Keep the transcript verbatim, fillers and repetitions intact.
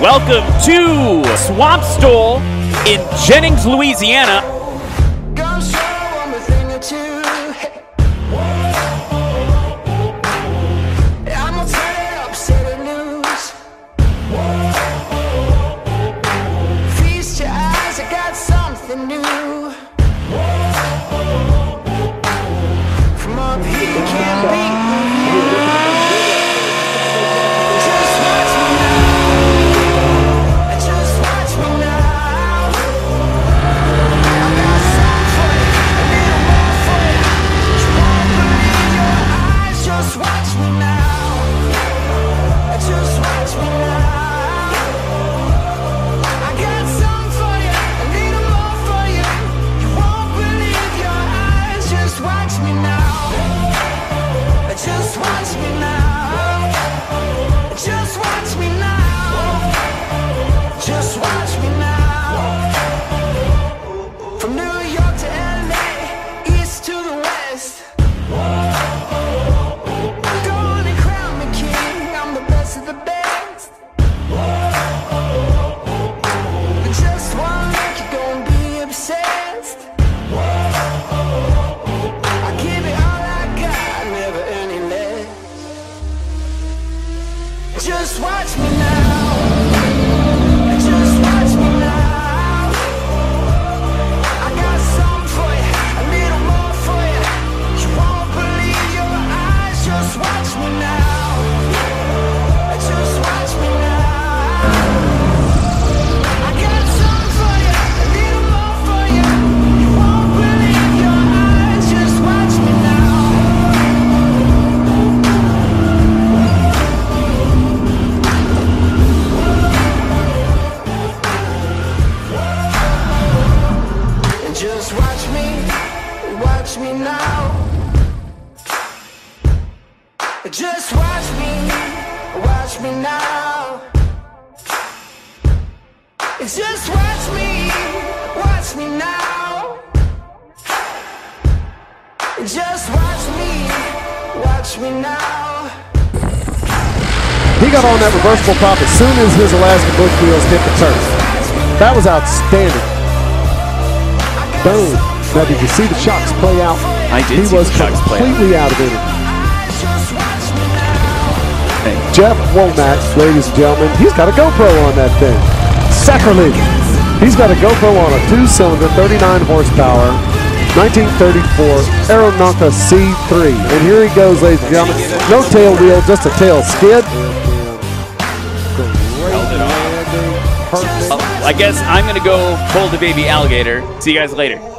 Welcome to Swamp STOL in Jennings, Louisiana. Just watch me now. Just watch me now. I got something for you, a little more for you. You won't believe your eyes. Just watch me now. Just watch me now. I got something for you, a little more for you. You won't believe your eyes. Just watch me now. Just watch me, watch me now. Just watch me, watch me now. Just watch me, watch me now. Just watch me, watch me now. He got on that reversible pop as soon as his Alaska bush wheels hit the turf. That was outstanding. Boom. Now, did you see the shocks play out? I did. He see was the shocks completely play out. out of it. Hey. Jeff Womack, ladies and gentlemen, he's got a GoPro on that thing. Sacrilege. He's got a GoPro on a two-cylinder, thirty-nine horsepower, nineteen thirty-four Aeronca C three. And here he goes, ladies and gentlemen. No tail wheel, just a tail skid. I guess I'm gonna go hold the baby alligator. See you guys later.